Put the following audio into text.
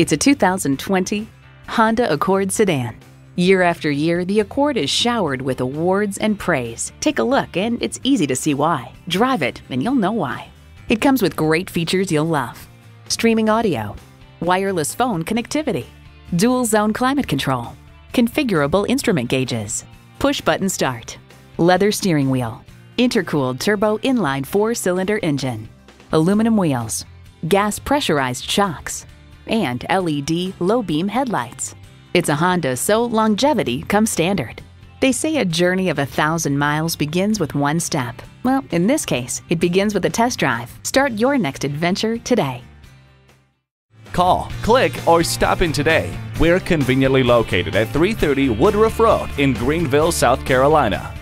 It's a 2020 Honda Accord sedan. Year after year, the Accord is showered with awards and praise. Take a look, and it's easy to see why. Drive it, and you'll know why. It comes with great features you'll love. Streaming audio, wireless phone connectivity, dual zone climate control, configurable instrument gauges, push button start, leather steering wheel, intercooled turbo inline 4-cylinder engine, aluminum wheels, gas pressurized shocks, and LED low-beam headlights. It's a Honda, so longevity comes standard. They say a journey of 1,000 miles begins with one step. Well, in this case, it begins with a test drive. Start your next adventure today. Call, click, or stop in today. We're conveniently located at 330 Woodruff Road in Greenville, South Carolina.